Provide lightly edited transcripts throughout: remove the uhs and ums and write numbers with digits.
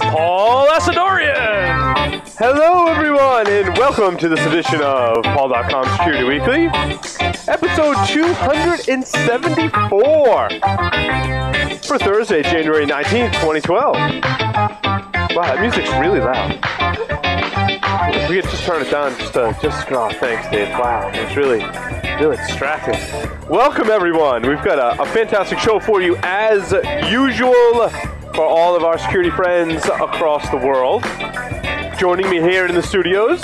Paul Asadorian. Hello, everyone, and welcome to this edition of Paul.com Security Weekly, episode 274 for Thursday, January 19th, 2012. Wow, that music's really loud. If we could just turn it down, oh, thanks, Dave. Wow, it's really distracting. Welcome, everyone. We've got a fantastic show for you, as usual, for all of our security friends across the world. Joining me here in the studios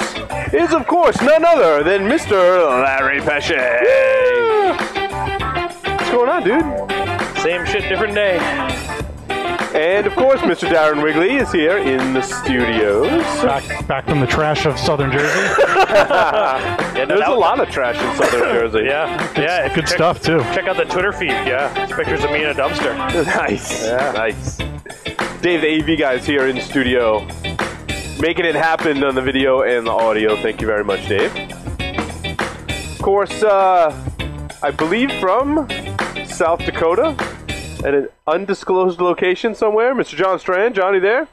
is, of course, none other than Mr. Larry Pesce. Yeah. What's going on, dude? Same shit, different day. And, of course, Mr. Darren Wigley is here in the studios. Back from the trash of southern Jersey. Yeah, there's a lot of trash in southern Jersey. Yeah. Yeah. Good stuff, too. Check out the Twitter feed. Yeah. It's pictures of me in a dumpster. Nice. Yeah. Nice. Dave, the AV guy's here in the studio, making it happen on the video and the audio. Thank you very much, Dave. Of course, I believe from South Dakota, at an undisclosed location somewhere, Mr. John Strand. Johnny there?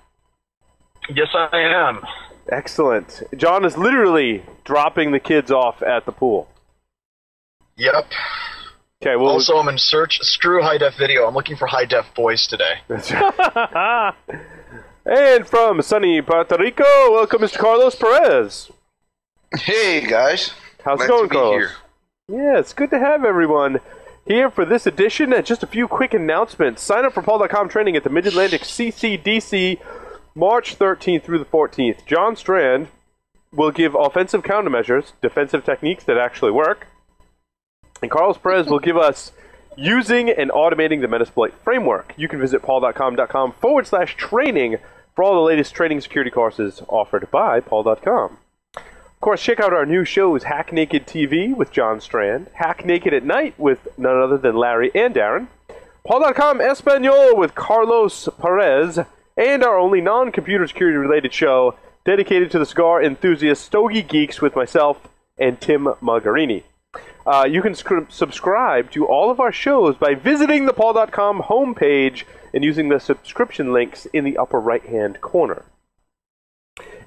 Yes, I am. Excellent. John is literally dropping the kids off at the pool. Yep. Okay. Well, also, I'm in search. Screw high-def video. I'm looking for high-def boys today. That's right. And from sunny Puerto Rico, welcome Mr. Carlos Perez. Hey, guys. How's it going, Carlos? Yeah, it's good to have everyone here for this edition, and just a few quick announcements. Sign up for Paul.com training at the Mid-Atlantic CCDC March 13th through the 14th. John Strand will give offensive countermeasures, defensive techniques that actually work. And Carlos Perez will give us using and automating the Metasploit framework. You can visit paul.com.com/training for all the latest training security courses offered by Paul.com. Of course, check out our new shows, Hack Naked TV with John Strand, Hack Naked at Night with none other than Larry and Darren, Paul.com Espanol with Carlos Perez, and our only non-computer security-related show dedicated to the cigar enthusiast Stogie Geeks with myself and Tim Margarini. You can subscribe to all of our shows by visiting the Paul.com homepage and using the subscription links in the upper right-hand corner.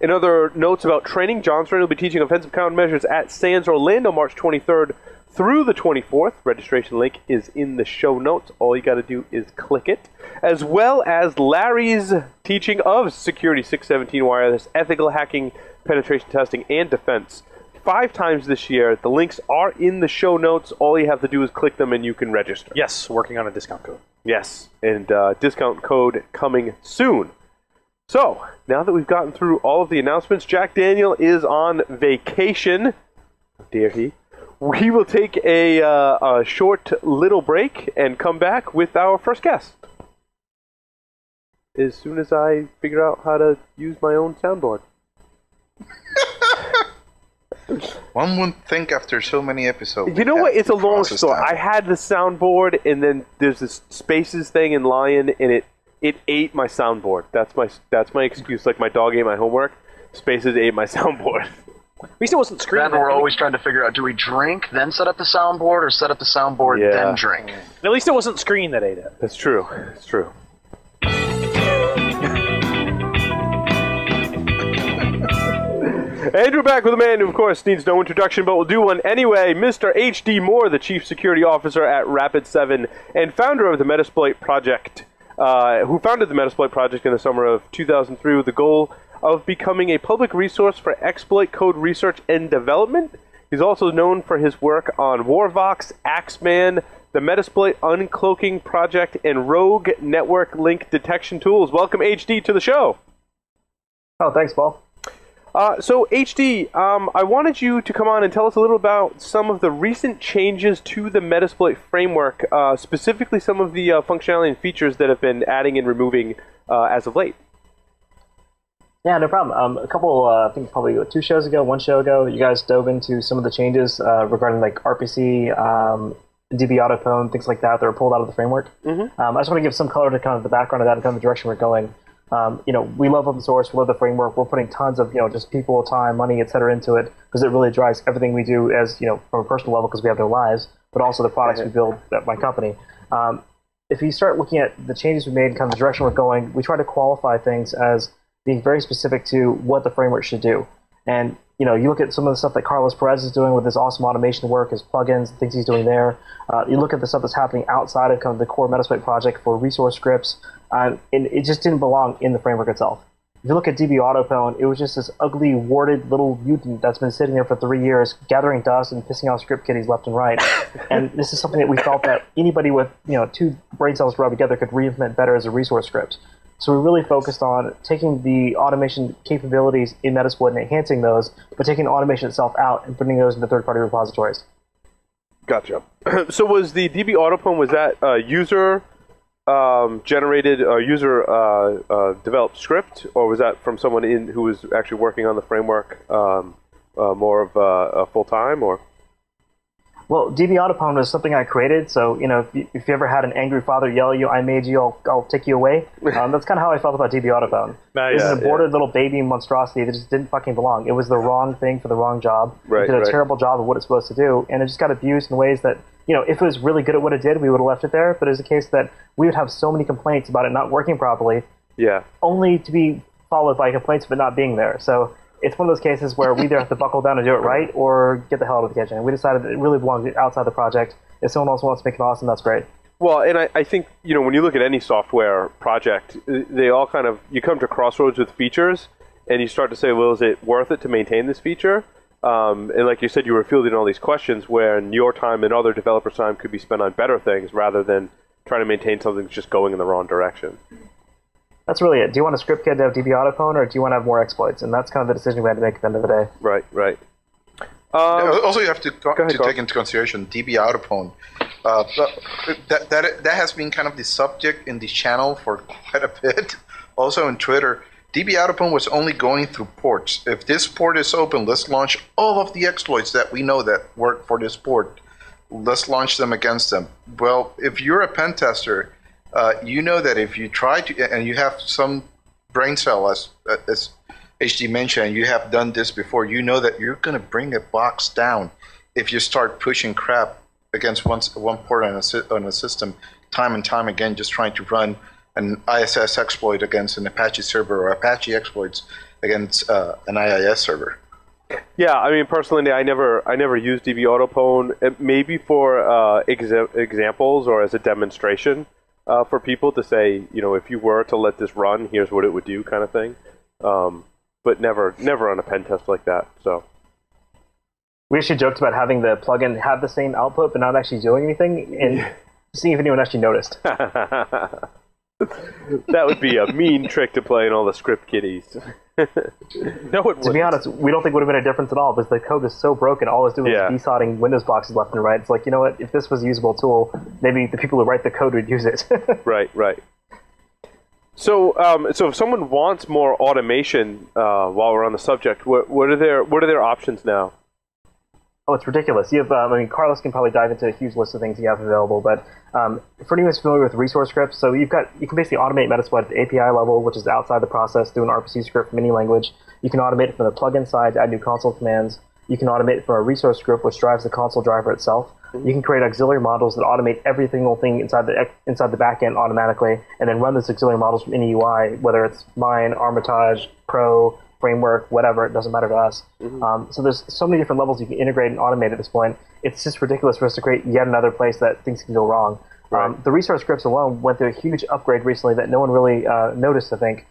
In other notes about training, John Strand will be teaching offensive countermeasures at Sands Orlando March 23rd through the 24th. Registration link is in the show notes. All you got to do is click it. As well as Larry's teaching of Security 617 wireless, ethical hacking, penetration testing, and defense. 5 times this year. The links are in the show notes. All you have to do is click them and you can register. Yes, working on a discount code. Yes, and discount code coming soon. So, now that we've gotten through all of the announcements, Jack Daniel is on vacation. Dare he? We will take a short little break and come back with our first guest as soon as I figure out how to use my own soundboard. One would think after so many episodes. You know what? It's a long story. I had the soundboard, and then there's this spaces thing in Lion, and it ate my soundboard. That's my excuse. Like my dog ate my homework, spaces ate my soundboard. At least it wasn't screaming. Then we're always trying to figure out, do we drink, then set up the soundboard, or set up the soundboard, yeah, then drink? And at least it wasn't screen that ate it. That's true. It's true. And we're back with a man who, of course, needs no introduction, but we'll do one anyway. Mr. HD Moore, the Chief Security Officer at Rapid7 and founder of the Metasploit Project. Who founded the Metasploit Project in the summer of 2003 with the goal of becoming a public resource for exploit code research and development. He's also known for his work on Warvox, AxMan, the Metasploit Uncloaking Project, and Rogue Network Link Detection Tools. Welcome, HD, to the show. Oh, thanks, Paul. So, HD, I wanted you to come on and tell us a little about some of the recent changes to the Metasploit framework, specifically some of the functionality and features that have been adding and removing as of late. Yeah, no problem. A couple, I think probably 1 show ago, you guys dove into some of the changes regarding like RPC, DB Autopwn, things like that that are pulled out of the framework. Mm-hmm. I just want to give some color to kind of the background of that and kind of the direction we're going. You know, we love open source, we love the framework, we're putting tons of, you know, just people, time, money, etc. into it, because it really drives everything we do as, you know, from a personal level, because we have no lives, but also the products we build at my company. if you start looking at the changes we made and kind of the direction we're going, we try to qualify things as being very specific to what the framework should do. And you know, you look at some of the stuff that Carlos Perez is doing with his awesome automation work, his plugins, things he's doing there. You look at the stuff that's happening outside of kind of the core Metasploit project for resource scripts, and it just didn't belong in the framework itself. If you look at DB Autopwn, it was just this ugly, warded little mutant that's been sitting there for 3 years, gathering dust and pissing off script kiddies left and right. And this is something that we felt that anybody with, you know, 2 brain cells rubbed together could re-implement better as a resource script. So we really focused on taking the automation capabilities in Metasploit and enhancing those, but taking automation itself out and putting those into third-party repositories. Gotcha. So was the DB Autopwn, was that user generated or user developed script, or was that from someone in who was actually working on the framework more of a full time, or? Well, DB Autopwn was something I created. So you know, if you ever had an angry father yell at you, "I made you, I'll take you away," that's kind of how I felt about DB Autopwn. Nice. It was an aborted little baby monstrosity that just didn't fucking belong. It was the wrong thing for the wrong job. Right, it did a terrible job of what it's supposed to do, and it just got abused in ways that, you know, if it was really good at what it did, we would have left it there. But it's a case that we would have so many complaints about it not working properly, yeah, only to be followed by complaints of it not being there. So it's one of those cases where we either have to buckle down and do it right or get the hell out of the kitchen. And we decided that it really belonged outside the project. If someone else wants to make it awesome, that's great. Well, and I think, you know, when you look at any software project, they all kind of, you come to crossroads with features, and you start to say, well, is it worth it to maintain this feature? And like you said, you were fielding all these questions where your time and other developers' time could be spent on better things rather than trying to maintain something that's just going in the wrong direction. That's really it. Do you want a script kid to have DB Autopwn, or do you want to have more exploits? And that's kind of the decision we had to make at the end of the day. Right, right. Also, you have to take into consideration DB Autopwn. That has been kind of the subject in the channel for quite a bit. Also on Twitter. DB Autopwn was only going through ports. If this port is open, let's launch all of the exploits that we know that work for this port. Let's launch them against them. Well, if you're a pen tester, you know that if you try to, and you have some brain cell, as HD mentioned, and you have done this before, you know that you're going to bring a box down if you start pushing crap against one port on a system time and time again, just trying to run an ISS exploit against an Apache server, or Apache exploits against an IIS server. Yeah, I mean, personally, I never used DB Autopwn, maybe for examples or as a demonstration for people to say, you know, if you were to let this run, here's what it would do, kind of thing. But never on a pen test like that. So we actually joked about having the plugin have the same output but not actually doing anything, and seeing if anyone actually noticed. That would be a mean trick to play in all the script kiddies. No, to be honest, we don't think it would have made a difference at all, because the code is so broken. All it's doing is desodding Windows boxes left and right. It's like, you know what? If this was a usable tool, maybe the people who write the code would use it. Right, right. So if someone wants more automation, while we're on the subject, what are their options now? Oh, it's ridiculous. You have, I mean, Carlos can probably dive into a huge list of things you have available, but for anyone who's familiar with resource scripts, so you can basically automate Metasploit at the API level, which is outside the process, through an RPC script from any language. You can automate it from the plugin side to add new console commands. You can automate it from a resource script, which drives the console driver itself. You can create auxiliary models that automate every single thing inside the backend autommatically, and then run those auxiliary models from any UI, whether it's mine, Armitage, Pro, framework, whatever, it doesn't matter to us. Mm-hmm. So there's so many different levels you can integrate and automate at this point. It's just ridiculous for us to create yet another place that things can go wrong. Right. The resource scripts alone went through a huge upgrade recently that no one really noticed, I think.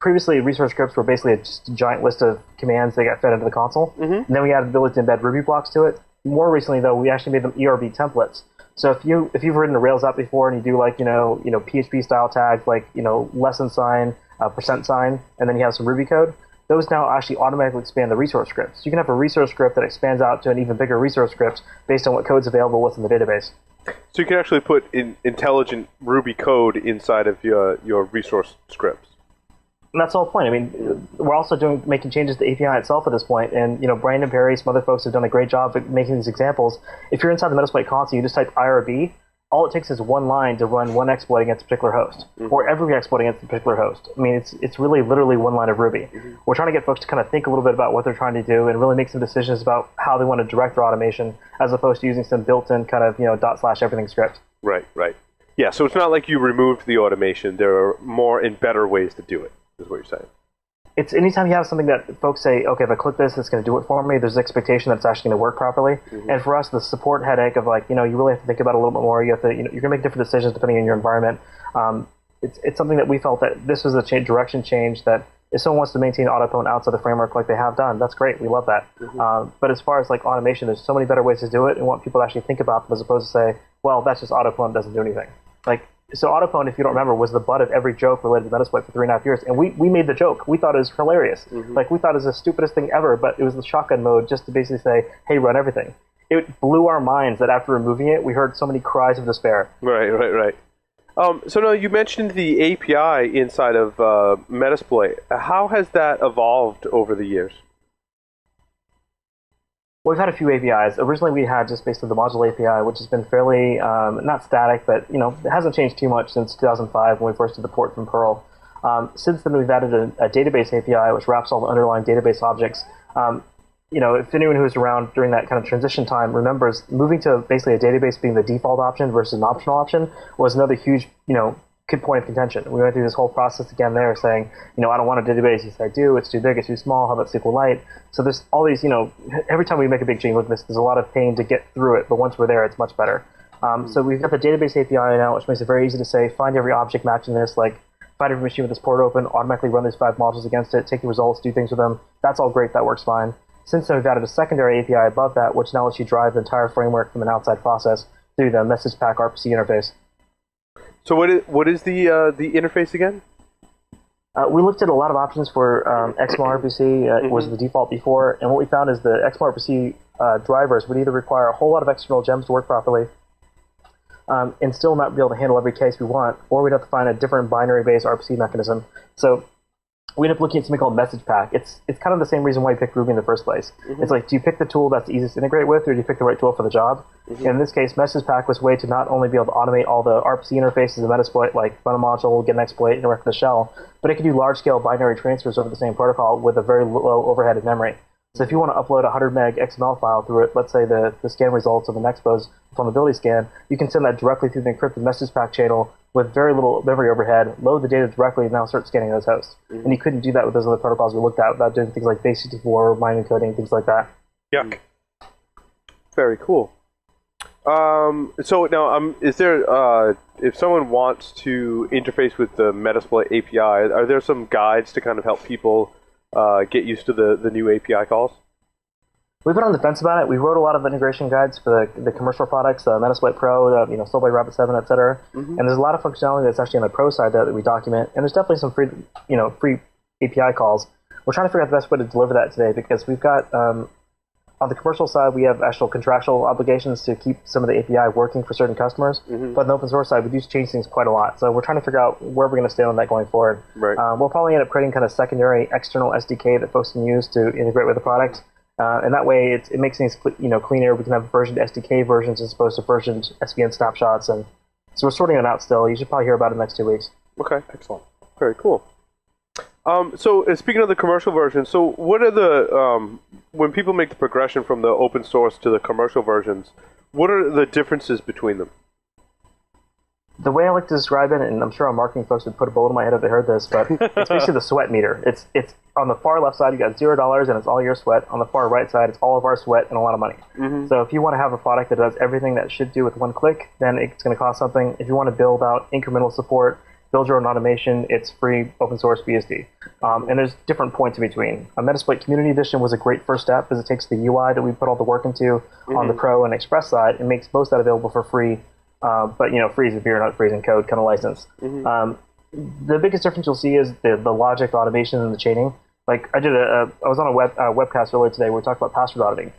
Previously, resource scripts were basically just a giant list of commands that got fed into the console. Mm-hmm. And then we added the ability to embed Ruby blocks to it. More recently, though, we actually made them ERB templates. So if you've written a Rails app before and you do, like, you know PHP style tags, like, you know, %, and then you have some Ruby code, those now actually automatically expand the resource scripts. You can have a resource script that expands out to an even bigger resource script based on what code's available, what's in the database. So you can actually put in intelligent Ruby code inside of your resource scripts. And that's the whole point. I mean, we're also making changes to the API itself at this point, and, you know, Brandon Perry, some other folks have done a great job of making these examples. If you're inside the Metasploit console, you just type IRB. All it takes is one line to run one exploit against a particular host, or every exploit against a particular host. I mean, it's really literally one line of Ruby. Mm-hmm. We're trying to get folks to kind of think a little bit about what they're trying to do and really make some decisions about how they want to direct their automation, as opposed to using some built-in kind of, you know, /everything script. Right, right. Yeah, so it's not like you removed the automation. There are more and better ways to do it, is what you're saying. It's anytime you have something that folks say, okay, if I click this, it's going to do it for me, there's an expectation that it's actually going to work properly. Mm-hmm. And for us, the support headache of like, you know, you really have to think about it a little bit more. You have to, you know, you're going to make different decisions depending on your environment. It's something that we felt that this was a direction change that if someone wants to maintain Autopwn outside the framework like they have done, that's great. We love that. Mm-hmm. But as far as like automation, there's so many better ways to do it and want people to actually think about them as opposed to say, well, that's just Autopwn, doesn't do anything. Like, so Autopwn, if you don't remember, was the butt of every joke related to Metasploit for 3.5 years. And we made the joke. We thought it was hilarious. Mm-hmm. Like, we thought it was the stupidest thing ever, but it was the shotgun mode just to basically say, hey, run everything. It blew our minds that after removing it, we heard so many cries of despair. Right. So now you mentioned the API inside of Metasploit. How has that evolved over the years? Well, we've had a few APIs. Originally, we had just basically the module API, which has been fairly, not static, but, you know, it hasn't changed too much since 2005 when we first did the port from Perl. Since then, we've added a database API, which wraps all the underlying database objects. You know, if anyone who was around during that kind of transition time remembers, moving to basically a database being the default option versus an optional option was another huge, you know, point of contention. We went through this whole process again there saying, you know, I don't want a database. Yes, I do. It's too big. It's too small. How about SQLite? So there's all these, you know, every time we make a big change like this, there's a lot of pain to get through it. But once we're there, it's much better. So we've got the database API now, which makes it very easy to say, find every object matching this, like find every machine with this port open, automatically run these 5 modules against it, take the results, do things with them. That's all great. That works fine. Since then, we've added a secondary API above that, which now lets you drive the entire framework from an outside process through the Message Pack RPC interface. So what is the interface again? We looked at a lot of options for AxMan RPC. It was the default before, and what we found is the AxMan RPC drivers would either require a whole lot of external gems to work properly, and still not be able to handle every case we want, or we'd have to find a different binary-based RPC mechanism. So we end up looking at something called Message Pack. It's kind of the same reason why you picked Ruby in the first place. Mm-hmm. It's like, do you pick the tool that's the easiest to integrate with, or do you pick the right tool for the job? Mm-hmm. And in this case, Message Pack was a way to not only be able to automate all the RPC interfaces of Metasploit, like run a module, get an exploit, interact with the shell, but it could do large-scale binary transfers over the same protocol with a very low overhead of memory. So if you want to upload a 100-meg XML file through it, let's say the scan results of an Expo's vulnerability scan, you can send that directly through the encrypted Message Pack channel with very little memory overhead, load the data directly, and now start scanning those hosts. Mm-hmm. And you couldn't do that with those other protocols we looked at without doing things like base64, mind encoding, things like that. Yuck. Very cool. So now, is there, if someone wants to interface with the Metasploit API, are there some guides to kind of help people get used to the new API calls? We've been on the fence about it. We wrote a lot of integration guides for the commercial products, Metasploit Pro, you know, sold by Rapid7, etc. Mm-hmm. And there's a lot of functionality that's actually on the pro side that we document. And there's definitely some free, you know, free API calls. We're trying to figure out the best way to deliver that today because we've got on the commercial side we have actual contractual obligations to keep some of the API working for certain customers. Mm-hmm. But on the open source side, we do change things quite a lot. So we're trying to figure out where we're going to stay on that going forward. Right. We'll probably end up creating kind of secondary external SDK that folks can use to integrate with the product. And that way, it makes things, you know, cleaner. We can have versioned SDK versions as opposed to versioned SVN snapshots, and so we're sorting it out still. You should probably hear about it in the next 2 weeks. Okay, excellent. Very cool. So speaking of the commercial version, so what are the when people make the progression from the open source to the commercial versions, what are the differences between them? The way I like to describe it, and I'm sure our marketing folks would put a bullet in my head if they heard this, but it's basically the sweat meter. It's on the far left side, you got $0, and it's all your sweat. On the far right side, it's all of our sweat and a lot of money. Mm-hmm. So if you want to have a product that does everything that it should do with one click, then it's going to cost something. If you want to build out incremental support, build your own automation, it's free open source BSD. And there's different points in between. A Metasploit Community Edition was a great first step because it takes the UI that we put all the work into on the Pro and Express side and makes most of that available for free. But, you know, freeze if you're not freezing code kind of license. Mm-hmm. The biggest difference you'll see is the logic, the automation, and the chaining. Like, I was on a webcast earlier today where we talked about password auditing.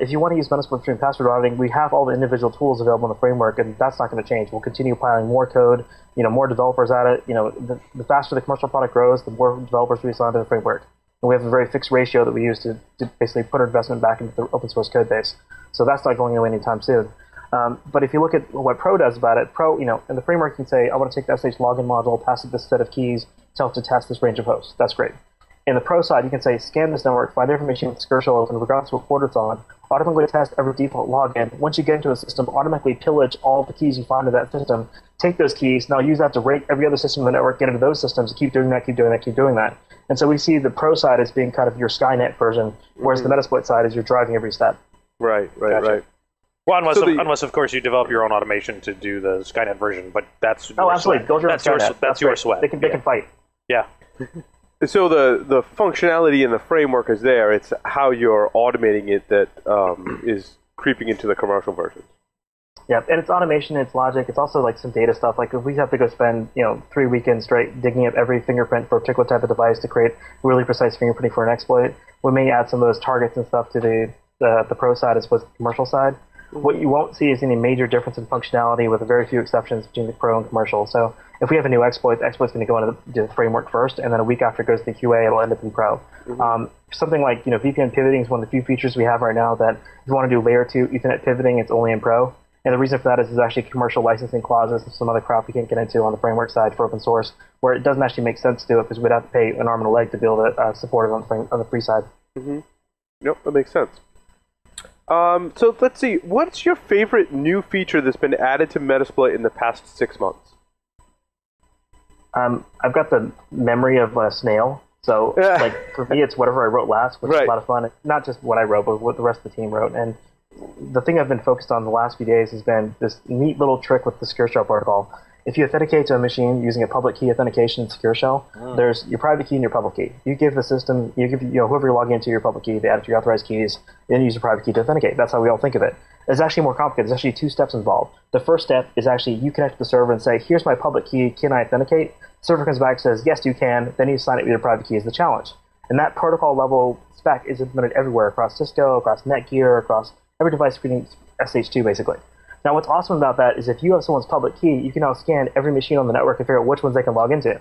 If you want to use Metasploit Stream password auditing, we have all the individual tools available in the framework, and that's not going to change. We'll continue piling more code, you know, more developers at it. You know, the faster the commercial product grows, the more developers we assign to the framework. And we have a very fixed ratio that we use to basically put our investment back into the open source code base. So that's not going away anytime soon. But if you look at what Pro does about it, Pro, you know, in the framework, you can say, I want to take the SH login module, pass it this set of keys, tell it to test this range of hosts. That's great. In the Pro side, you can say, scan this network, find every machine with SCADA open, regardless of what port it's on, automatically test every default login. Once you get into a system, automatically pillage all the keys you find in that system. Take those keys, now use that to rake every other system in the network, get into those systems, keep doing that, keep doing that, keep doing that. And so we see the pro side as being kind of your Skynet version, whereas the Metasploit side is you're driving every step. Right. Well, unless of course you develop your own automation to do the Skynet version, but that's your sweat. They can fight. Yeah. So the functionality in the framework is there. It's how you're automating it that is creeping into the commercial versions. Yeah, and it's automation, it's logic, it's also like some data stuff. Like if we have to go spend 3 weekends straight digging up every fingerprint for a particular type of device to create really precise fingerprinting for an exploit, we may add some of those targets and stuff to the pro side as opposed to the commercial side. What you won't see is any major difference in functionality, with very few exceptions between the pro and commercial. So if we have a new exploit, the exploit's going to go into the framework first, and then a week after it goes to the QA, it'll end up in pro. Something like VPN pivoting is one of the few features we have right now that if you want to do layer 2 Ethernet pivoting, it's only in pro. And the reason for that is there's actually commercial licensing clauses and some other crap we can't get into on the framework side for open source, where it doesn't actually make sense to do it because we'd have to pay an arm and a leg to be able to support it on the free side. Yep, that makes sense. So let's see, what's your favorite new feature that's been added to Metasploit in the past 6 months? I've got the memory of a snail, so like for me it's whatever I wrote last, which is a lot of fun. Not just what I wrote, but what the rest of the team wrote. And the thing I've been focused on the last few days has been this neat little trick with the Secure Shell protocol. If you authenticate to a machine using a public key authentication Secure Shell, there's your private key and your public key. You give the system, whoever you log into your public key, they add it to your authorized keys, then you use your private key to authenticate. That's how we all think of it. It's actually more complicated. There's actually 2 steps involved. The first step is actually you connect to the server and say, here's my public key, can I authenticate? The server comes back and says, yes, you can. Then you sign it with your private key as the challenge. And that protocol level spec is implemented everywhere, across Cisco, across Netgear, across every device creating SH2 basically. Now, what's awesome about that is if you have someone's public key, you can now scan every machine on the network and figure out which ones they can log into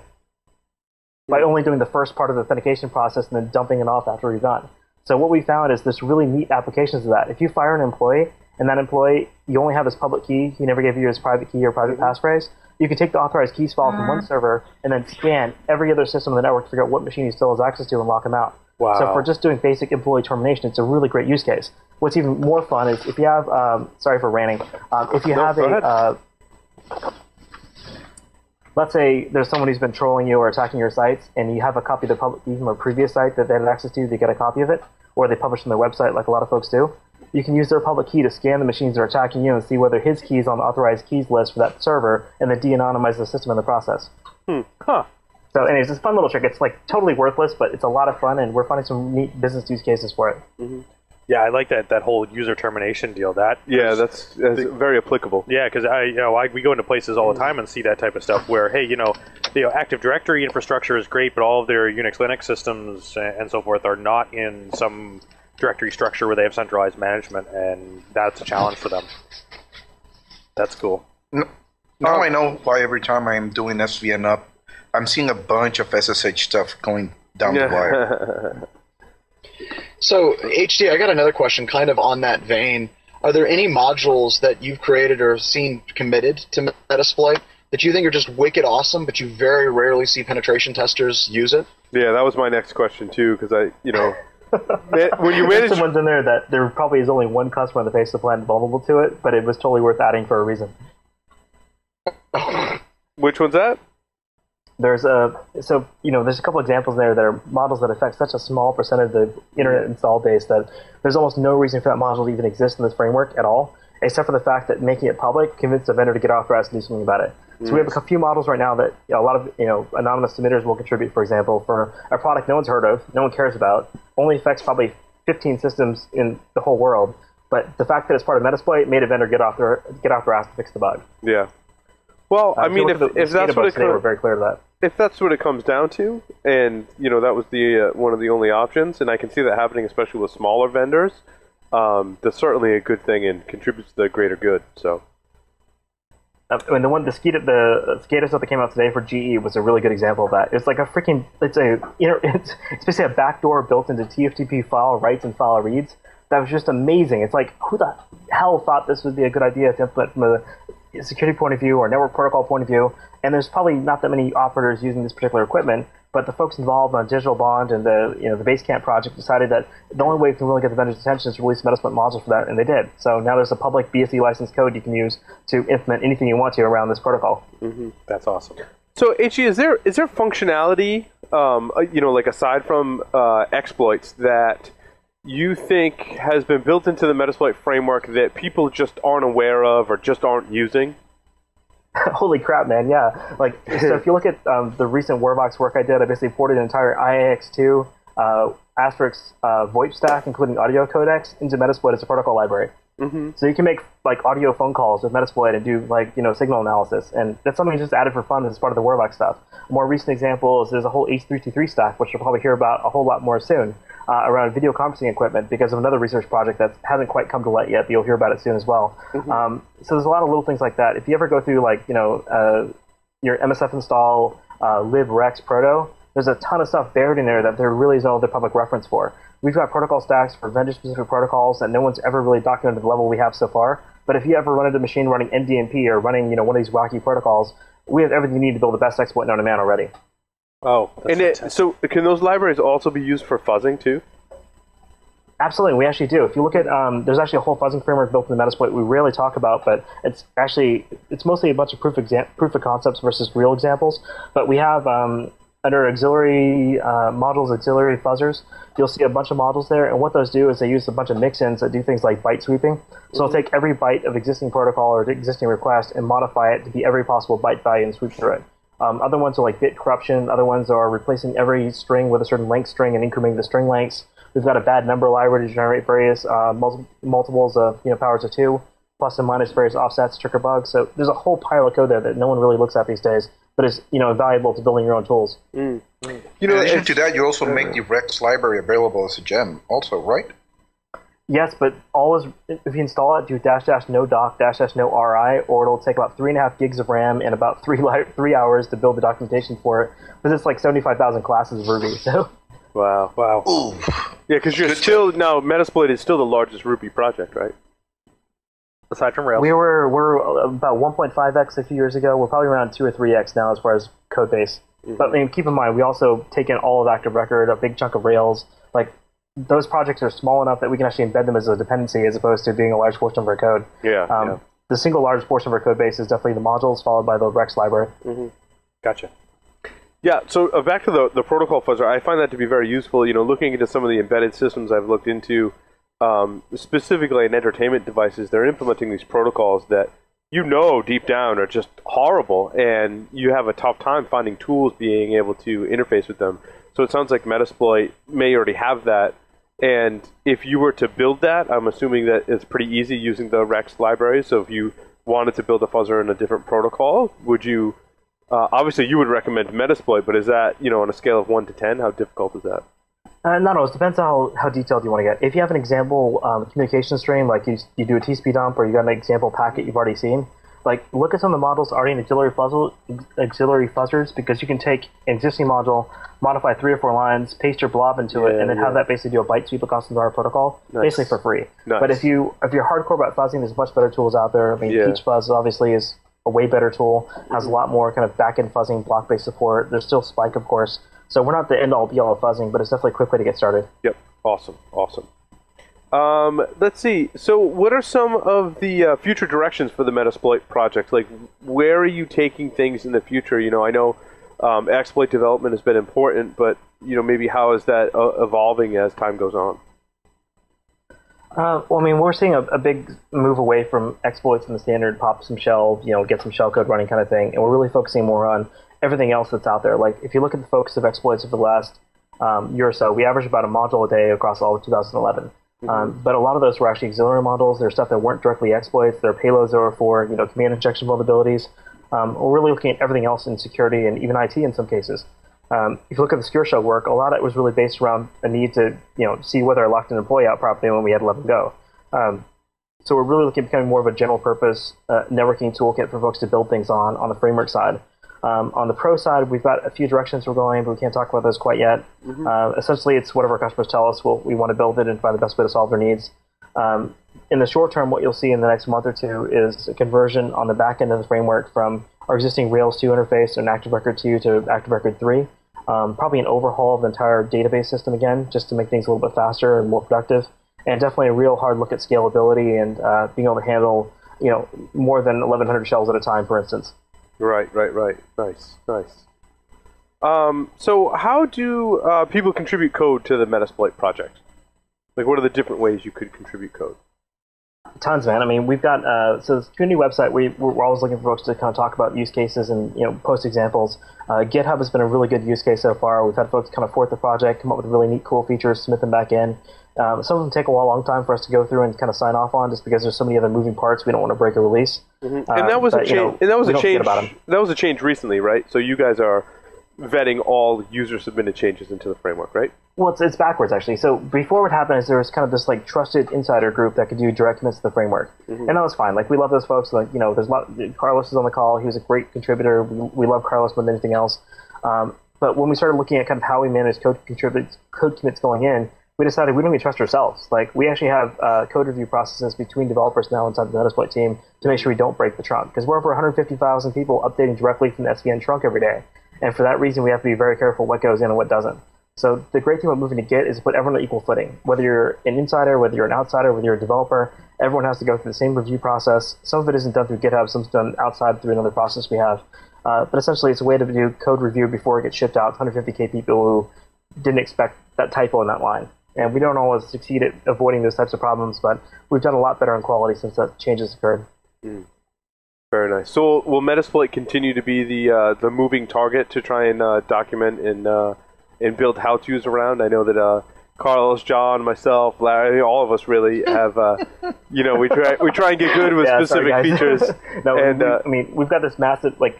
by only doing the first part of the authentication process and then dumping it off after you're done. So what we found is there's really neat applications of that. If you fire an employee and that employee, you only have his public key, he never gave you his private key or private passphrase, you can take the authorized keys file from one server and then scan every other system on the network to figure out what machine he still has access to and lock him out. Wow. So for just doing basic employee termination, it's a really great use case. What's even more fun is if you have, sorry for ranting, if you have let's say there's someone who's been trolling you or attacking your sites, and you have a copy of the public key from a previous site that they had access to, they get a copy of it, or they publish on their website like a lot of folks do, you can use their public key to scan the machines that are attacking you and see whether his key is on the authorized keys list for that server, and then de-anonymize the system in the process. So anyways, it's a fun little trick. It's like totally worthless, but it's a lot of fun, and we're finding some neat business use cases for it. Yeah, I like that whole user termination deal. That's very applicable. Yeah, because we go into places all the time and see that type of stuff where, hey, Active Directory infrastructure is great, but all of their Unix Linux systems and so forth are not in some directory structure where they have centralized management, and that's a challenge for them. That's cool. Now I know why every time I'm doing SVN up, I'm seeing a bunch of SSH stuff going down the wire. So, HD, I got another question kind of on that vein. Are there any modules that you've created or seen committed to Metasploit that you think are just wicked awesome, but you very rarely see penetration testers use it? Yeah, that was my next question, too, because when you manage... There's someone's in there that there probably is only one customer on the face of the planet vulnerable to it, but it was totally worth adding for a reason. Which one's that? There's a couple examples there that are models that affect such a small percent of the internet install base that there's almost no reason for that module to even exist in this framework at all, except for the fact that making it public convinced a vendor to get off their ass and do something about it. So we have a few models right now that a lot of anonymous submitters will contribute, for example, for a product no one's heard of, no one cares about, only affects probably 15 systems in the whole world. But the fact that it's part of Metasploit made a vendor get off their ass to fix the bug. Yeah. Well, I mean, if that's what it comes down to, and that was the one of the only options, and I can see that happening, especially with smaller vendors. That's certainly a good thing and contributes to the greater good. So, the SCADA stuff that came out today for GE was a really good example of that. It's like a freaking it's basically a backdoor built into TFTP file writes and file reads. That was just amazing. It's like who the hell thought this would be a good idea to implement from a security point of view or network protocol point of view, and there's probably not that many operators using this particular equipment, but the folks involved on Digital Bond and the the Basecamp project decided that the only way you can really get the vendor's attention is to release Metasploit module for that, and they did. So now there's a public BSD license code you can use to implement anything you want to around this protocol. Mm-hmm. That's awesome. So, HG, is there functionality, like aside from exploits, that you think has been built into the Metasploit framework that people just aren't aware of or just aren't using? Holy crap, man, yeah. Like, so if you look at the recent Warvox work I did, I basically ported an entire IAX2 Asterisk VoIP stack, including audio codecs, into Metasploit as a protocol library. Mm-hmm. So you can make like audio phone calls with Metasploit and do like signal analysis, and that's something just added for fun as part of the Warvox stuff. A more recent example is there's a whole H323 stack, which you'll probably hear about a whole lot more soon, around video conferencing equipment because of another research project that hasn't quite come to light yet, but you'll hear about it soon as well. Mm-hmm. So there's a lot of little things like that. If you ever go through like your MSF install librex proto, there's a ton of stuff buried in there that there really is no other public reference for. We've got protocol stacks for vendor-specific protocols that no one's ever really documented the level we have so far. But if you ever run into a machine running MDMP or running one of these wacky protocols, we have everything you need to build the best exploit known to man already. Oh, and so can those libraries also be used for fuzzing too? Absolutely, we actually do. If you look at, there's actually a whole fuzzing framework built in Metasploit we rarely talk about, but it's mostly a bunch of proof of concepts versus real examples. But we have under auxiliary models, auxiliary fuzzers, you'll see a bunch of models there, and what those do is they use a bunch of mix-ins that do things like byte sweeping. So they'll take every byte of existing protocol or existing request and modify it to be every possible byte value and sweep through it. Other ones are like bit corruption. Other ones are replacing every string with a certain length string and incrementing the string lengths. We've got a bad number library to generate various multiples of powers of 2, plus and minus various offsets, trick or bugs. So there's a whole pile of code there that no one really looks at these days, but it's valuable to building your own tools. Mm. Mm. In addition to that, you also make the Rex library available as a gem, also, right? Yes, but always if you install it, do --no doc --no RI, or it'll take about 3.5 gigs of RAM and about three hours to build the documentation for it. Because it's like 75,000 classes of Ruby. So. Wow! Wow! Ooh. Yeah, because you're Metasploit is still the largest Ruby project, right? Aside from Rails. We were about 1.5x a few years ago. We're probably around 2 or 3x now as far as code base. Mm-hmm. But I mean, keep in mind, we also take in all of Active Record, a big chunk of Rails. Like, those projects are small enough that we can actually embed them as a dependency as opposed to being a large portion of our code. Yeah. The single largest portion of our code base is definitely the modules followed by the Rex library. Mm-hmm. Gotcha. Yeah, so back to the protocol fuzzer, I find that to be very useful. Looking into some of the embedded systems I've looked into, specifically in entertainment devices, they're implementing these protocols that deep down are just horrible, and you have a tough time finding tools being able to interface with them. So it sounds like Metasploit may already have that, and if you were to build that, I'm assuming that it's pretty easy using the Rex library. So if you wanted to build a fuzzer in a different protocol, would you, obviously you would recommend Metasploit, but is that, on a scale of 1 to 10, how difficult is that? Not always. Depends on how detailed you want to get. If you have an example communication stream, like you do a TCP dump or you got an example packet you've already seen, like look at some of the models already in auxiliary fuzzers, because you can take an existing module, modify 3 or 4 lines, paste your blob into it, and then have that basically do a byte sweep across the entire protocol, basically for free. Nice. But if you're hardcore about fuzzing, there's much better tools out there. I mean, Peachfuzz obviously is a way better tool, has a lot more kind of back-end fuzzing, block-based support. There's still Spike, of course. So we're not the end-all, be-all of fuzzing, but it's definitely a quick way to get started. Yep. Awesome. Awesome. Let's see. So what are some of the future directions for the Metasploit project? Like, where are you taking things in the future? I know exploit development has been important, but, maybe how is that evolving as time goes on? Well, I mean, we're seeing a big move away from exploits in the standard pop some shell, get some shellcode running kind of thing, and we're really focusing more on everything else that's out there. Like, if you look at the focus of exploits over the last year or so, we averaged about a module a day across all of 2011. Mm-hmm. But a lot of those were actually auxiliary models. They're stuff that weren't directly exploits. They're payloads that were for, command injection vulnerabilities. We're really looking at everything else in security and even IT in some cases. If you look at the secure shell work, a lot of it was really based around a need to, see whether I locked an employee out properly when we had to let them go. So we're really looking at becoming more of a general purpose networking toolkit for folks to build things on the framework side. On the pro side, we've got a few directions we're going, but we can't talk about those quite yet. Mm-hmm. Essentially, it's whatever our customers tell us. We want to build it and find the best way to solve their needs. in the short term, what you'll see in the next month or two is a conversion on the back end of the framework from our existing Rails 2 interface and Active Record 2 to Active Record 3. Probably an overhaul of the entire database system again, just to make things a little bit faster and more productive. And definitely a real hard look at scalability and being able to handle, you know, more than 1,100 shells at a time, for instance. Right. Nice, nice. So how do people contribute code to the Metasploit project? Like, what are the different ways you could contribute code? Tons, man. I mean, we've got so the community website. We're always looking for folks to kind of talk about use cases and, you know, post examples. GitHub has been a really good use case so far. We've had folks kind of fork the project, come up with really neat, cool features, submit them back in. Some of them take a long time for us to go through and kind of sign off on, just because there's so many other moving parts. We don't want to break a release. Mm-hmm. And that was a change. You know, and that was a change. That was a change recently, right? So you guys are vetting all user-submitted changes into the framework, right? Well, it's backwards, actually. So before what happened is there was kind of this like trusted insider group that could do direct commits to the framework. Mm-hmm. And that was fine. Like, we love those folks. Like, you know, there's a lot, Carlos is on the call. He was a great contributor. We love Carlos more than anything else. But when we started looking at kind of how we manage code commits going in, we decided we don't even trust ourselves. Like, we actually have code review processes between developers now inside the Metasploit team to make sure we don't break the trunk. Because we're over 150,000 people updating directly from the SVN trunk every day. And for that reason, we have to be very careful what goes in and what doesn't. So the great thing about moving to Git is to put everyone on equal footing. Whether you're an insider, whether you're an outsider, whether you're a developer, everyone has to go through the same review process. Some of it isn't done through GitHub, some is done outside through another process we have. But essentially, it's a way to do code review before it gets shipped out to 150K people who didn't expect that typo in that line. And we don't always succeed at avoiding those types of problems, but we've done a lot better in quality since that change has occurred. Mm. Very nice. So will Metasploit continue to be the moving target to try and document and build how-tos around? I know that Carlos, John, myself, Larry, all of us really have, you know, we try and get good with specific features. No, and, I mean, we've got this massive, like,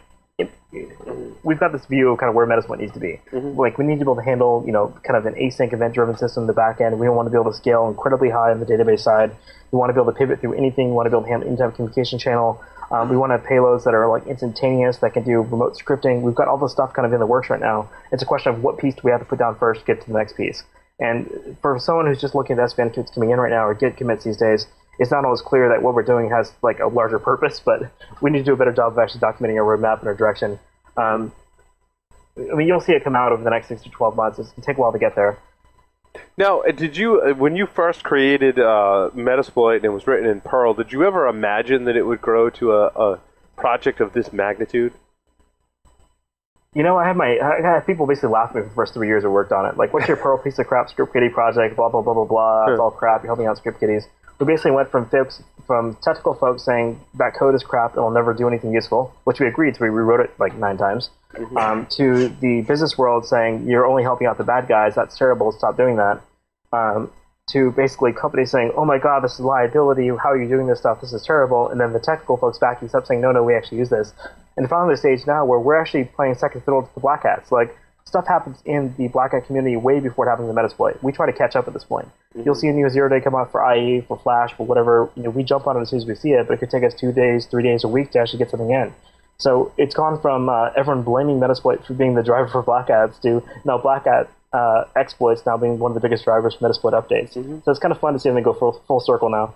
we've got this view of kind of where Metasploit needs to be. Mm-hmm. Like, we need to be able to handle, you know, kind of an async event-driven system in the back end. We don't want to be able to scale incredibly high on the database side. We want to be able to pivot through anything. We want to be able to handle any type of communication channel. We want to have payloads that are like instantaneous, that can do remote scripting. We've got all this stuff kind of in the works right now. It's a question of what piece do we have to put down first to get to the next piece. And for someone who's just looking at SVN commits coming in right now or Git commits these days, it's not always clear that what we're doing has like a larger purpose, but we need to do a better job of actually documenting our roadmap and our direction. I mean, you'll see it come out over the next 6 to 12 months. It's going to take a while to get there. Now, did you, when you first created Metasploit and it was written in Perl, did you ever imagine that it would grow to a project of this magnitude? You know, I had people basically laugh at me for the first 3 years I worked on it. Like, what's your Perl piece of crap script kiddie project? Blah blah blah blah blah. Sure. It's all crap. You're helping out script kiddies. We basically went from technical folks saying that code is crap and will never do anything useful, which we agreed to. We rewrote it like 9 times. Mm-hmm. To the business world saying, you're only helping out the bad guys, that's terrible, stop doing that, to basically companies saying, oh my god, this is liability, how are you doing this stuff, this is terrible, and then the technical folks backing up saying, no, we actually use this. And finally the stage now where we're actually playing second fiddle to the black hats. Like, stuff happens in the black hat community way before it happens in Metasploit. We try to catch up at this point. Mm-hmm. You'll see a new 0 day come out for IE, for Flash, for whatever, you know, we jump on it as soon as we see it, but it could take us 2 days, 3 days, a week to actually get something in. So it's gone from everyone blaming Metasploit for being the driver for black ads to now black ad exploits now being one of the biggest drivers for Metasploit updates. Mm-hmm. So it's kind of fun to see them go full circle now.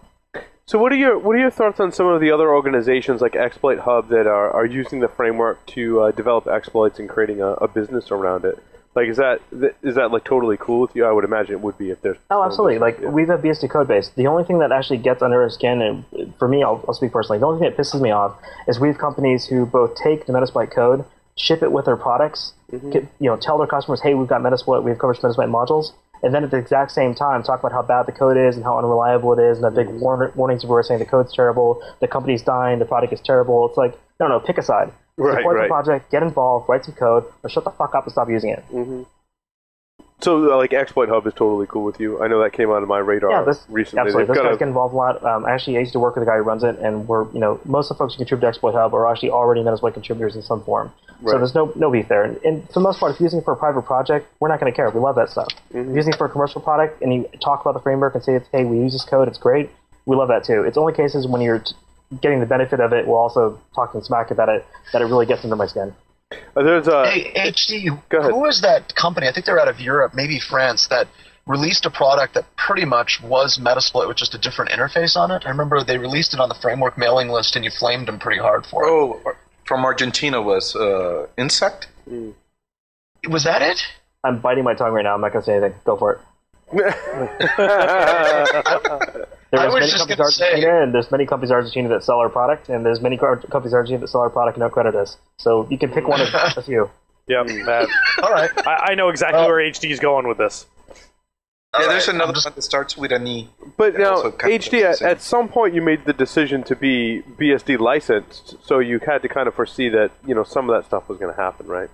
So what are your thoughts on some of the other organizations like Exploit Hub that are using the framework to develop exploits and creating a business around it? Like, is that like totally cool with you? I would imagine it would be if there's... Oh, absolutely. Like, yeah. We've got BSD code base. The only thing that actually gets under our skin, and for me, I'll speak personally, the only thing that pisses me off is we have companies who both take the Metasploit code, ship it with their products, mm-hmm. Tell their customers, hey, we've got Metasploit, we've covered Metasploit modules, and then at the exact same time talk about how bad the code is and how unreliable it is, and the big warnings everywhere saying the code's terrible, the company's dying, the product is terrible. It's like, no, pick a side. Support the project, get involved, write some code, or shut the fuck up and stop using it. Mm-hmm. So, like, Exploit Hub is totally cool with you. I know that came out of my radar recently. Absolutely. Those guys get involved a lot. I used to work with the guy who runs it, and we're, most of the folks who contribute to Exploit Hub are actually already Metasploit contributors in some form. Right. So there's no beef there. And for the most part, if you're using it for a private project, we're not going to care. We love that stuff. Mm-hmm. If you're using it for a commercial product, and you talk about the framework and say, hey, we use this code, it's great, we love that too. It's only cases when you're getting the benefit of it, while also talking smack about it, that it really gets under my skin. Hey, HD, who is that company? I think they're out of Europe, maybe France, that released a product that pretty much was Metasploit with just a different interface on it. I remember they released it on the framework mailing list, and you flamed them pretty hard for it. Oh, from Argentina was Insect? Mm. Was that it? I'm biting my tongue right now. I'm not going to say anything. Go for it. There's many companies in Argentina that sell our product, and there's many companies in Argentina that sell our product and don't credit us. So you can pick one of a few. Yep. All right. I know exactly where HD is going with this. Yeah, right. There's another one that starts with an E. But now, HD, at some point you made the decision to be BSD licensed, so you had to kind of foresee that, you know, some of that stuff was going to happen, right?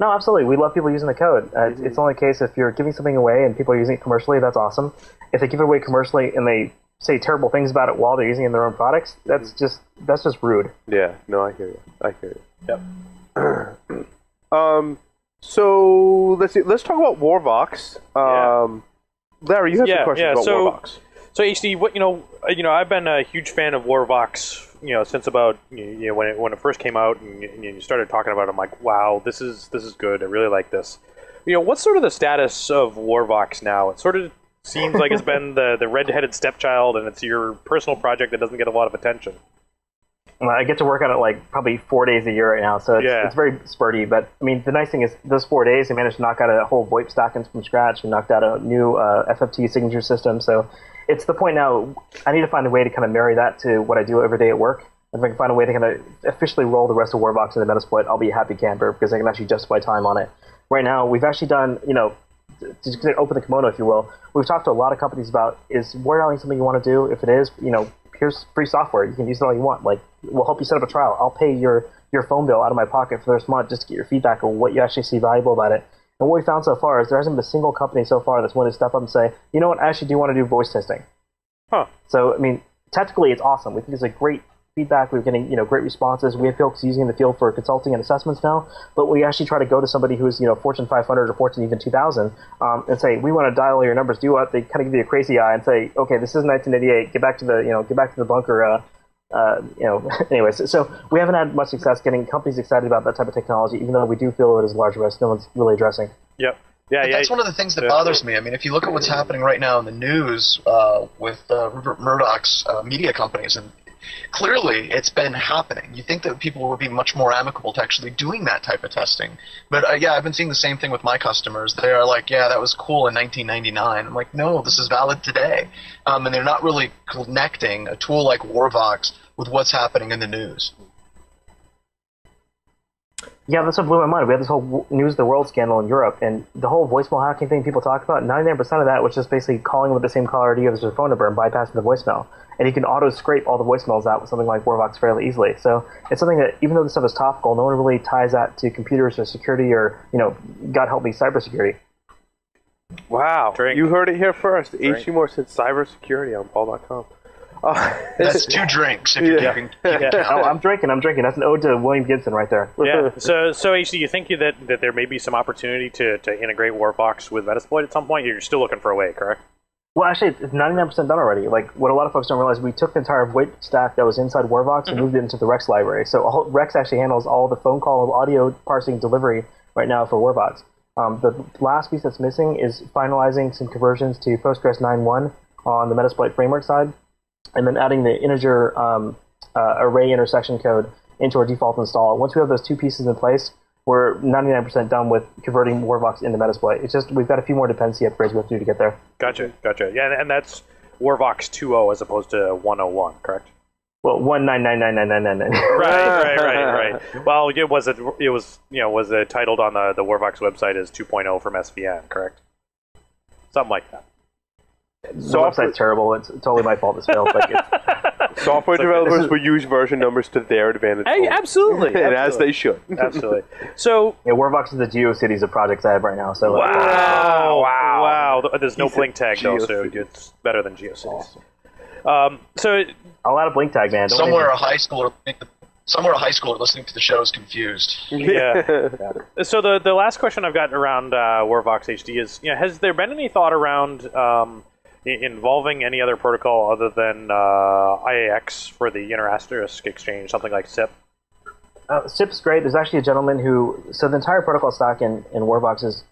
No, absolutely. We love people using the code. It's only a case if you're giving something away and people are using it commercially, that's awesome. If they give it away commercially and they say terrible things about it while they're using it in their own products, that's just rude. Yeah. No, I hear you. Yep. So let's see. Let's talk about Warvox. Larry, you have some questions about Warvox. So HD, what I've been a huge fan of Warvox, since about when it first came out, and you started talking about it. I'm like, wow, this is good. I really like this. What's sort of the status of Warvox now? It sort of seems like it's been the red-headed stepchild, and it's your personal project that doesn't get a lot of attention. I get to work on it like probably 4 days a year right now, so it's very spurty. But I mean, the nice thing is those 4 days I managed to knock out a whole VoIP stockings from scratch and knocked out a new FFT signature system. So it's the point now I need to find a way to kind of marry that to what I do every day at work. If I can find a way to kind of officially roll the rest of Warvox into Metasploit, I'll be a happy camper because I can actually justify time on it. Right now, we've actually done to open the kimono, if you will. We've talked to a lot of companies about, is wirewalling something you want to do? If it is, here's free software. You can use it all you want. Like, we'll help you set up a trial. I'll pay your phone bill out of my pocket for the first month just to get your feedback on what you actually see valuable about it. And what we found so far is there hasn't been a single company so far that's willing to step up and say, you know what, I actually do want to do voice testing. Huh. So, I mean, technically it's awesome. We think it's a great feedback. We're getting, great responses. We have folks using it in the field for consulting and assessments now, but we actually try to go to somebody who's, Fortune 500 or Fortune even 2,000 and say, we want to dial your numbers. Do what? They kind of give you a crazy eye and say, okay, this is 1988. Get back to the, bunker. Anyways, so we haven't had much success getting companies excited about that type of technology, even though we do feel it is a large risk. No one's really addressing. Yep. Yeah, that's one of the things that bothers me. I mean, if you look at what's happening right now in the news with Rupert Murdoch's media companies, and clearly it's been happening. You think that people would be much more amicable to actually doing that type of testing. But, I've been seeing the same thing with my customers. They are like, yeah, that was cool in 1999. I'm like, no, this is valid today. And they're not really connecting a tool like Warvox with what's happening in the news. Yeah, that's what blew my mind. We had this whole News of the World scandal in Europe, and the whole voicemail hacking thing people talk about, 99% of that was just basically calling with the same caller ID as their phone number and bypassing the voicemail. And you can auto-scrape all the voicemails out with something like Warvox fairly easily. So it's something that, even though this stuff is topical, no one really ties that to computers or security or, God help me, cybersecurity. Wow. Drink. You heard it here first. HD Moore said cybersecurity on Paul.com. That's two drinks if you're keeping count. Oh, I'm drinking. That's an ode to William Gibson right there. Yeah. So HD, you think that there may be some opportunity to integrate Warvox with Metasploit at some point? You're still looking for a way, correct? Well, actually, it's 99% done already. Like, what a lot of folks don't realize, we took the entire VoIP stack that was inside Warvox and moved it into the Rex library. So Rex actually handles all the phone call, audio parsing, delivery right now for Warvox. The last piece that's missing is finalizing some conversions to Postgres 9.1 on the Metasploit framework side, and then adding the integer array intersection code into our default install. Once we have those two pieces in place, we're 99% done with converting Warvox into Metasploit. It's just we've got a few more dependency upgrades we have to do to get there. Gotcha. Yeah, and that's Warvox 2.0 as opposed to 1.01, correct? Well, 1.9.9.9.9.9. Right. Well, it was titled on the Warvox website as 2.0 from SVN, correct? Something like that. The website's terrible. It's totally my fault. This failed. Software developers will use version numbers to their advantage. Absolutely. And as they should. Absolutely. So yeah, Warvox is the GeoCities of projects I have right now. So wow. There's no blink tag though, so it's better than GeoCities. Awesome. So I'll add a blink tag, man. Somewhere a high schooler listening to the show is confused. Yeah. So the last question I've got around Warvox HD is, has there been any thought around involving any other protocol other than IAX for the inner asterisk exchange, something like SIP? SIP's great. There's actually a gentleman who... So the entire protocol stack in Warvox is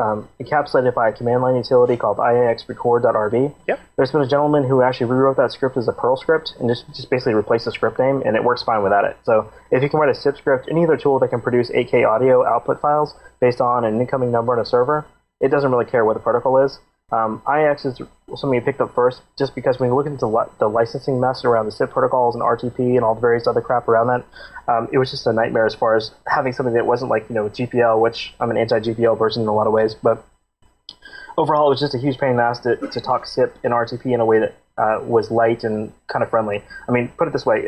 encapsulated by a command line utility called inxrecord.rb. Yep. There's been a gentleman who actually rewrote that script as a Perl script and just basically replaced the script name, and it works fine without it. So if you can write a SIP script, any other tool that can produce 8K audio output files based on an incoming number on a server, it doesn't really care what the protocol is. IX is something we picked up first, just because when you look into the licensing mess around the SIP protocols and RTP and all the various other crap around that, it was just a nightmare as far as having something that wasn't like, you know, GPL, which I'm an anti-GPL person in a lot of ways, but overall it was just a huge pain in the ass to talk SIP and RTP in a way that was light and kind of friendly. I mean, put it this way,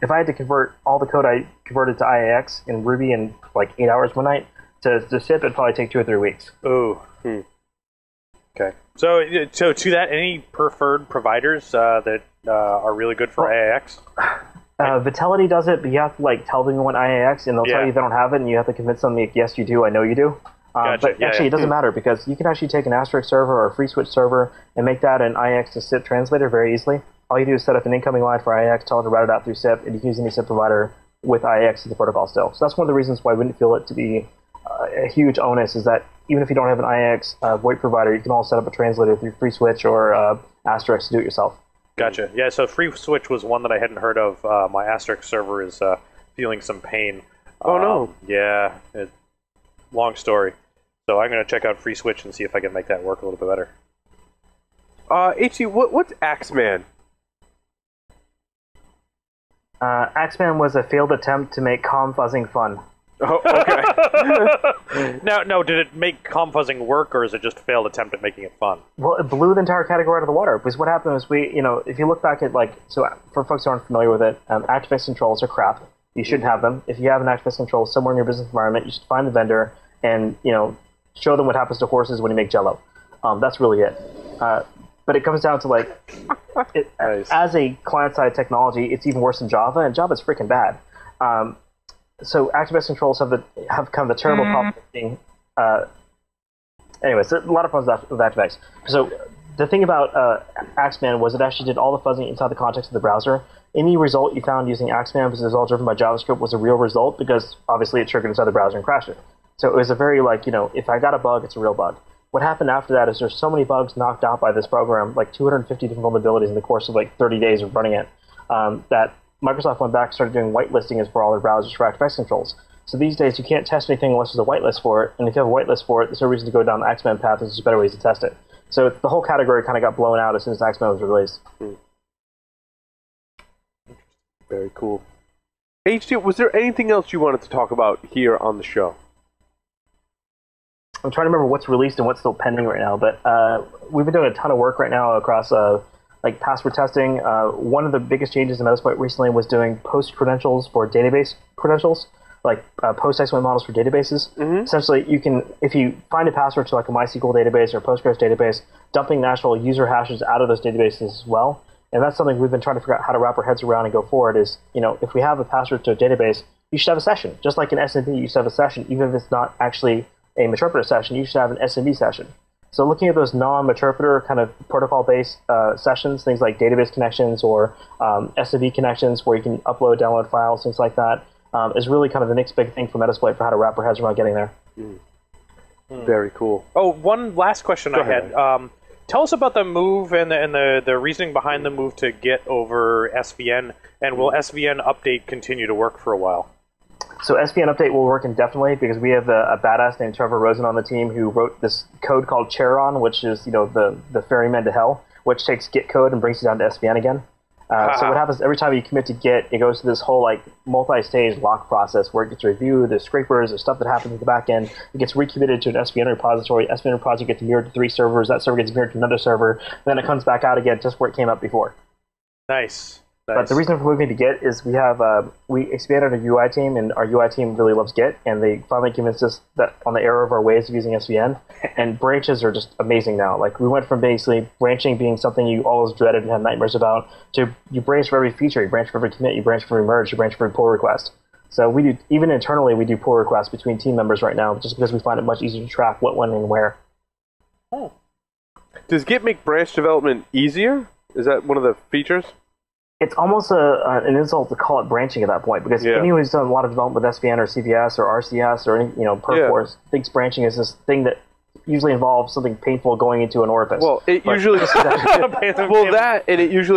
if I had to convert all the code I converted to IAX in Ruby in like 8 hours one night to SIP, it'd probably take 2 or 3 weeks. Oh, okay. So to that, any preferred providers that are really good for IAX? Vitality does it, but you have to like tell them you want IAX, and they'll tell you they don't have it, and you have to convince them, like, yes, you do, I know you do. Gotcha. But actually, it doesn't matter, because you can actually take an Asterisk server or a FreeSwitch server and make that an IAX to SIP translator very easily. All you do is set up an incoming line for IAX, tell it to route it out through SIP, and you can use any SIP provider with IAX as the protocol still. So that's one of the reasons why I wouldn't feel it to be a huge onus, is that even if you don't have an IAX VoIP provider, you can all set up a translator through FreeSwitch or Asterisk to do it yourself. Gotcha. Yeah, so FreeSwitch was one that I hadn't heard of. My Asterisk server is feeling some pain. Oh, no. Yeah. Long story. So I'm going to check out FreeSwitch and see if I can make that work a little bit better. HG, what's AxMan? AxMan was a failed attempt to make COM fuzzing fun. Oh, okay. No, did it make COM fuzzing work, or is it just a failed attempt at making it fun? Well, it blew the entire category out of the water, because what happened was if you look back at, like, so for folks who aren't familiar with it, activist controls are crap. You shouldn't have them. If you have an activist control somewhere in your business environment, you should find the vendor and, show them what happens to horses when you make Jell-O. That's really it. But it comes down to, like, nice. As a client-side technology, it's even worse than Java, and Java's freaking bad. So ActiveX controls have kind of the terrible problem of being, anyways, a lot of problems with ActiveX. So the thing about AxMan was it actually did all the fuzzing inside the context of the browser. Any result you found using AxMan, because it was all driven by JavaScript, was a real result, because obviously it triggered inside the browser and crashed it. So it was a very, like, if I got a bug, it's a real bug. What happened after that is there's so many bugs knocked out by this program, like 250 different vulnerabilities in the course of like 30 days of running it, that Microsoft went back and started doing whitelisting for all their browsers for ActiveX controls. So these days, you can't test anything unless there's a whitelist for it, and if you have a whitelist for it, there's no reason to go down the AxMan path, there's just better ways to test it. So the whole category kind of got blown out as soon as AxMan was released. Very cool. HD, was there anything else you wanted to talk about here on the show? I'm trying to remember what's released and what's still pending right now, but we've been doing a ton of work right now across... like password testing. One of the biggest changes in Metasploit recently was doing post-credentials for database credentials, like post-exploit models for databases. Essentially, you can, if you find a password to like a MySQL database or Postgres database, dumping the actual user hashes out of those databases as well. And that's something we've been trying to figure out how to wrap our heads around and go forward is, if we have a password to a database, you should have a session. Just like an SMB, you should have a session. Even if it's not actually a Meterpreter session, you should have an SMB session. So looking at those non-Meterpreter kind of protocol-based sessions, things like database connections or SMB connections where you can upload, download files, things like that, is really kind of the next big thing for Metasploit for how to wrap our heads around getting there. Very cool. Oh, one last question I had. Tell us about the move and the reasoning behind the move to get over SVN, and will SVN update continue to work for a while? So SVN update will work indefinitely because we have a badass named Trevor Rosen on the team who wrote this code called Charon, which is the ferryman to hell, which takes Git code and brings it down to SVN again. So what happens every time you commit to Git, it goes to this whole like multi-stage lock process where it gets reviewed, there's scrapers, there's stuff that happens at the back end, it gets recommitted to an SVN repository, SVN repository gets mirrored to 3 servers, that server gets mirrored to another server, then it comes back out again just where it came up before. Nice. Nice. But the reason for moving to Git is we have we expanded our UI team, and our UI team really loves Git, and they finally convinced us that on the error of our ways of using SVN. And branches are just amazing now. Like we went from basically branching being something you always dreaded and had nightmares about to you branch for every feature, you branch for every commit, you branch for every merge, you branch for every pull request. So we do even internally we do pull requests between team members right now just because we find it much easier to track what went and where. Oh. Does Git make branch development easier? Is that one of the features? It's almost an insult to call it branching at that point because anyone who's done a lot of development with SVN or CVS or RCS or any, Perforce thinks branching is this thing that usually involves something painful going into an orifice. Well, it usually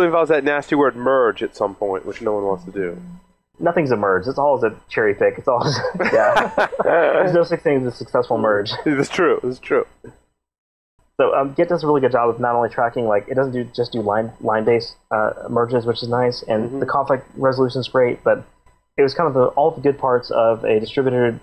involves that nasty word merge at some point, which no one wants to do. Nothing's a merge. It's always a cherry pick. It's always, yeah. There's no such thing as a successful merge. It's true. It's true. So Git does a really good job of not only tracking, like, it doesn't just do line-based merges, which is nice, and the conflict resolution is great, but it was kind of all the good parts of a distributed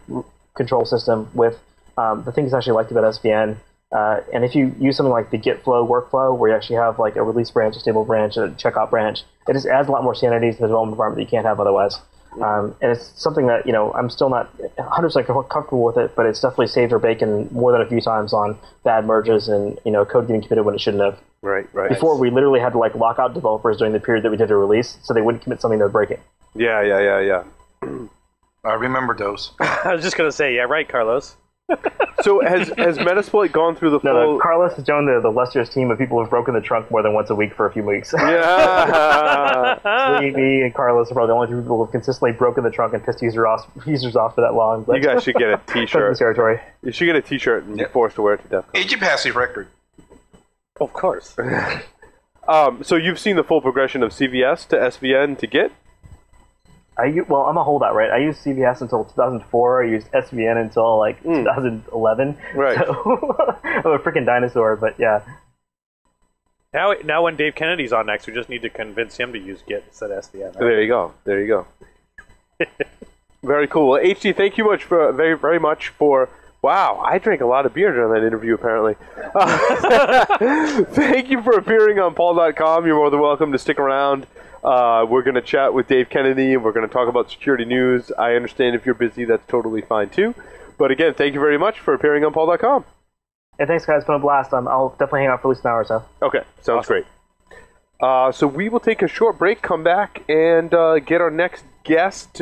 control system with the things I actually liked about SVN. And if you use something like the Git flow workflow, where you actually have like a release branch, a stable branch, a checkout branch, it just adds a lot more sanity to the development environment that you can't have otherwise. And it's something that, you know, I'm still not 100% comfortable with it, but it's definitely saved our bacon more than a few times on bad merges and, you know, code getting committed when it shouldn't have. Right, right. Before, we literally had to like lock out developers during the period that we did a release, so they wouldn't commit something that would break it. Yeah. I remember those. I was just gonna say, yeah, right, Carlos. So has Metasploit gone through the full... No, Carlos has joined the lustrous team of people who've broken the trunk more than once a week for a few weeks. Yeah. Me and Carlos are probably the only two people who've consistently broken the trunk and pissed users off for that long. But you guys should get a T-shirt. You should get a T-shirt and be forced to wear it to death. Agent Passive Record. Of course. So you've seen the full progression of CVS to SVN to Git? Well, I'm a holdout, right? I used CVS until 2004. I used SVN until, like, 2011. Right. So I'm a freaking dinosaur, but yeah. Now when Dave Kennedy's on next, we just need to convince him to use Git instead of SVN. Right? There you go. There you go. Very cool. Well, HD, thank you much for, very, very much for... Wow, I drank a lot of beer during that interview, apparently. Thank you for appearing on Paul.com. You're more than welcome to stick around. We're going to chat with Dave Kennedy, and we're going to talk about security news. I understand if you're busy, that's totally fine, too. But again, thank you very much for appearing on Paul.com. And thanks, guys. It's been a blast. I'll definitely hang out for at least an hour or so. Okay. Sounds awesome. Great. So we will take a short break, come back, and get our next guest,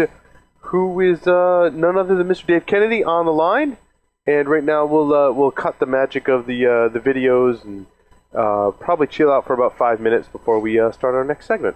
who is none other than Mr. Dave Kennedy, on the line. And right now, we'll cut the magic of the videos and probably chill out for about 5 minutes before we start our next segment.